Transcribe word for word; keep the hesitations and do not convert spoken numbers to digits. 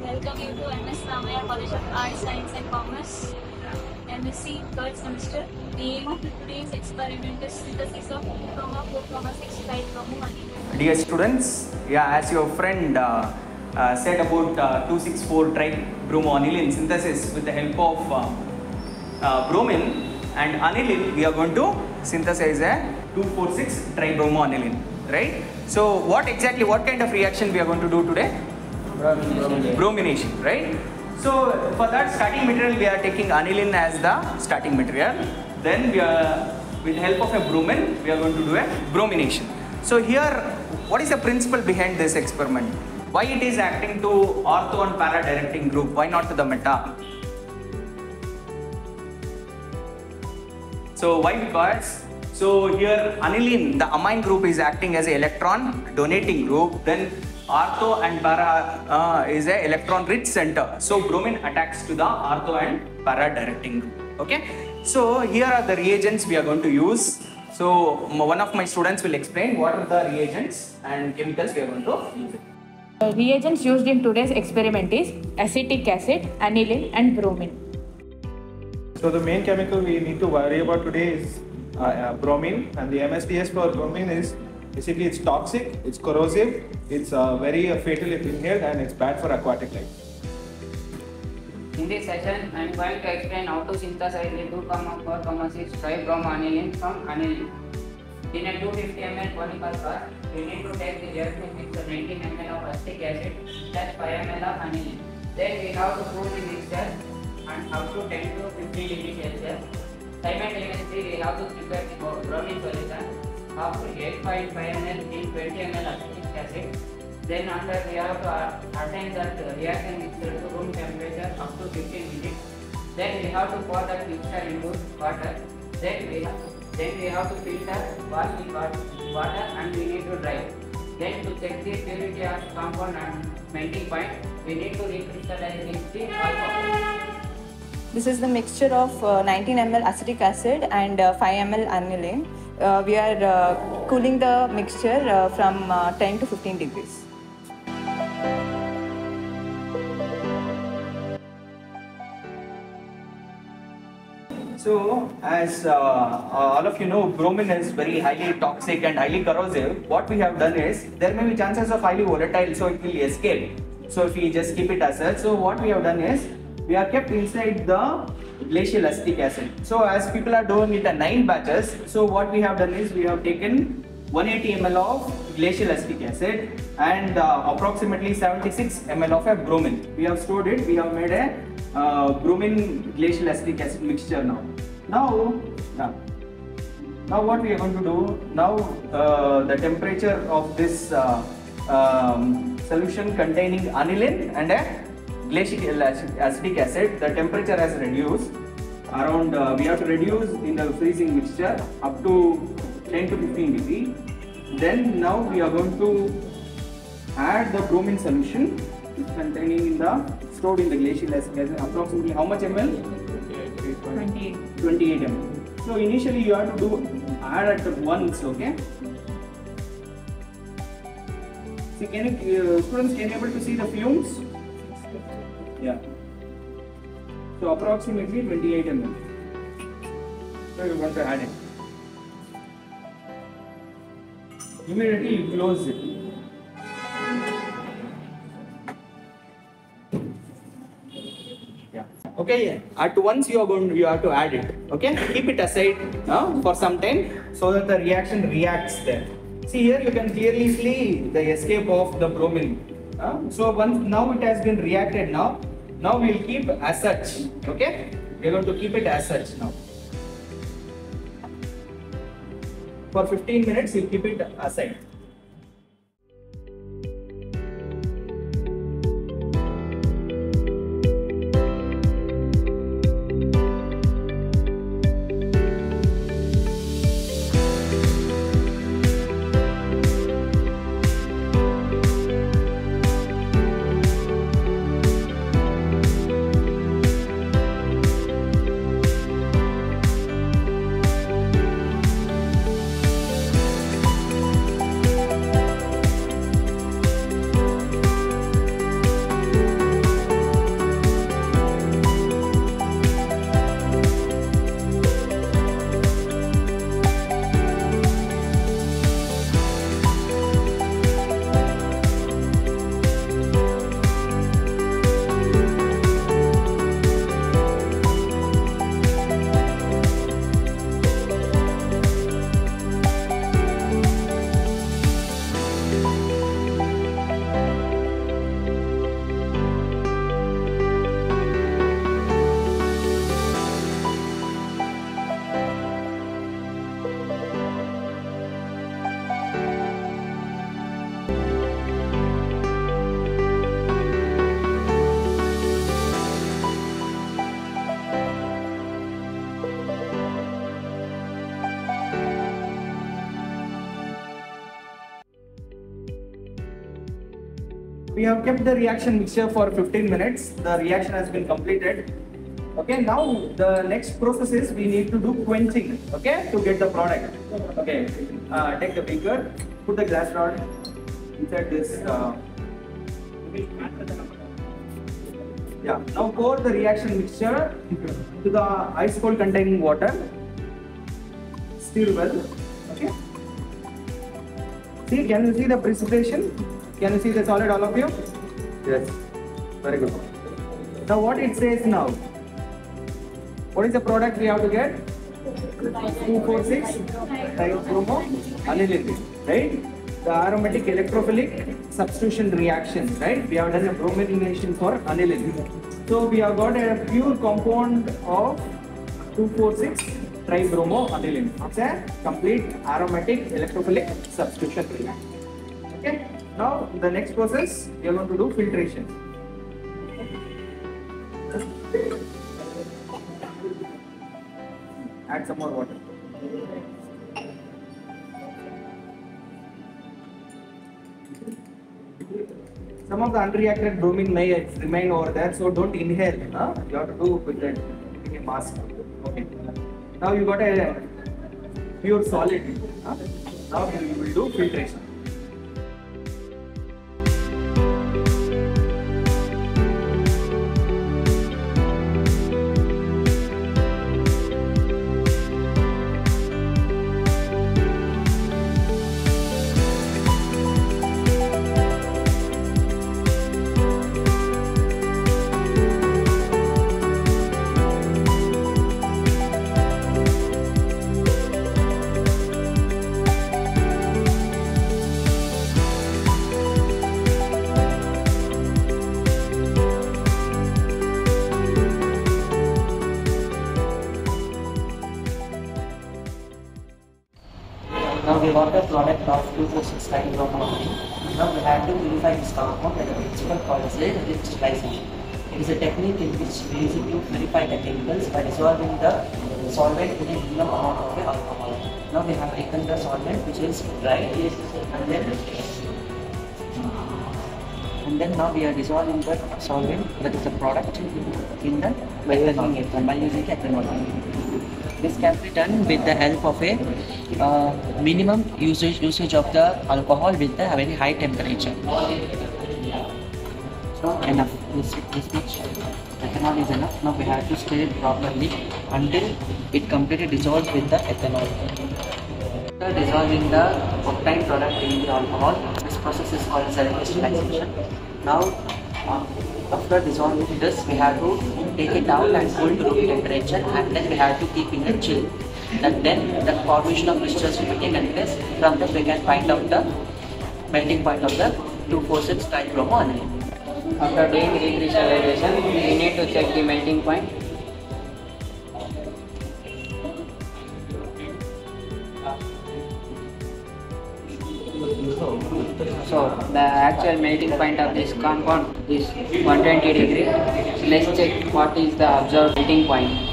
and welcome you to M S Ramaiah College of Arts, Science and Commerce, M S C, third semester. The aim of today's experiment is synthesis of two four six tribromoaniline. Dear students, yeah, as your friend uh, uh, said about uh, two six four tribromoaniline synthesis with the help of uh, uh, bromin and aniline, we are going to synthesize a two four six tribromoaniline, right? So what exactly, what kind of reaction we are going to do today? Bromination. Bromination, right? So for that starting material, we are taking aniline as the starting material. Then we are, with the help of a bromin, we are going to do a bromination. So here, what is the principle behind this experiment? Why it is acting to ortho and para directing group? Why not to the meta? So why? Because so here aniline, the amine group is acting as an electron donating group. Then ortho and para uh, is a electron rich center. So bromin attacks to the ortho and para directing group. Okay. So here are the reagents we are going to use. So one of my students will explain what are the reagents and chemicals we are going to use. The reagents used in today's experiment is acetic acid, aniline, and bromin. So the main chemical we need to worry about today is uh, uh, bromin, and the M S D S for bromin is basically it's toxic, it's corrosive, it's uh, very uh, fatal if inhaled, and it's bad for aquatic life. In this session, I am going to explain how to synthesize the two four six tribromoaniline from aniline. In a two hundred fifty milliliter polymer jar, we need to take the reactant mixture nineteen milliliters of acetic acid plus five milliliters of aniline. Then we have to cool the mixture and up to ten to fifty degrees Celsius. Simultaneously, we have to prepare the bromin solution of eight point five milliliters in twenty milliliters acetic acid. Then after we have to attain that reactant mixture to room temperature up to fifteen minutes. Then we have to pour that mixture into water. Then we have to Then we have to filter, wash with water, and we need to dry. Then to check the purity of the compound and melting point, we need to recrystallize the alcohol. This is the mixture of uh, nineteen milliliters acetic acid and uh, five milliliters aniline. Uh, we are uh, cooling the mixture uh, from uh, ten to fifteen degrees. So, as uh, all of you know, bromin is very highly toxic and highly corrosive. What we have done is, there may be chances of highly volatile, so it will escape. So if we just keep it as such, so what we have done is, we are kept inside the glacial acetic acid. So as people are doing it at nine batches, so what we have done is, we have taken one hundred eighty milliliters of glacial acetic acid and uh, approximately seventy-six milliliters of a bromin. We have stored it, we have made a Uh, bromin glacial acetic acid mixture now. Now, now, now what we are going to do, now uh, the temperature of this uh, um, solution containing aniline and a glacial acetic acid, the temperature has reduced, around, uh, we have to reduce in the freezing mixture up to ten to fifteen degrees. Then now we are going to add the bromin solution containing in the stored in the glacial acetic acid. Approximately how much ml? twenty-eight. twenty-eight ml. So initially you have to do add at once, okay? See, can you uh, students can you able to see the fumes? Yeah. So approximately twenty-eight milliliters. So you want to add it. Immediately you close it. Okay, at once you are going to, you have to add it. Okay, keep it aside uh, for some time so that the reaction reacts there. See here you can clearly see the escape of the bromin. Uh, so once now it has been reacted now. Now we will keep as such. Okay, we are going to keep it as such now. For fifteen minutes you keep it aside. We have kept the reaction mixture for fifteen minutes. The reaction has been completed. Okay, now the next process is we need to do quenching, okay, to get the product. Okay, uh, take the beaker, put the glass rod inside this. Uh, yeah, now pour the reaction mixture to the ice cold containing water. Stir well, okay. See, can you see the precipitation? Can you see the solid, all of you? Yes, very good. Now what it says now? What is the product we have to get? two four six tribromoaniline, right? The aromatic electrophilic substitution reaction, right? We have done a bromination for aniline. So we have got a pure compound of two four six tribromoaniline. It's a complete aromatic electrophilic substitution reaction. Okay. Now the next process we are going to do filtration. Add some more water. Some of the unreacted bromine may remain over there, so don't inhale. Huh? You have to do with that mask. Okay. Now you got a pure solid. Huh? Now we will do filtration. Now we got the product of two four six tribromoaniline. Now we have to purify this compound at a principle called as lift sterilization. It is a technique in which we use it to purify the chemicals by dissolving the solvent with a minimum amount of alcohol. Now we have taken the solvent which is dry and then and then now we are dissolving the solvent, that is the product, in the measuring ethanol by using ethanol. This can be done with the help of a uh, minimum usage usage of the alcohol with the very high temperature. So enough, this, this much ethanol is enough. Now we have to stir it properly until it completely dissolves with the ethanol. After dissolving the obtained product in the alcohol, this process is called sterilization. Now uh, after dissolving this, we have to take it out and cool to room temperature, and then we have to keep in a chill. And then the formation of crystals will be taken place. From this we can find out the melting point of the two four six tribromoaniline. After doing recrystallization, we need to check the melting point. So the actual melting point of this compound is one hundred twenty degrees. Let's check what is the observed melting point.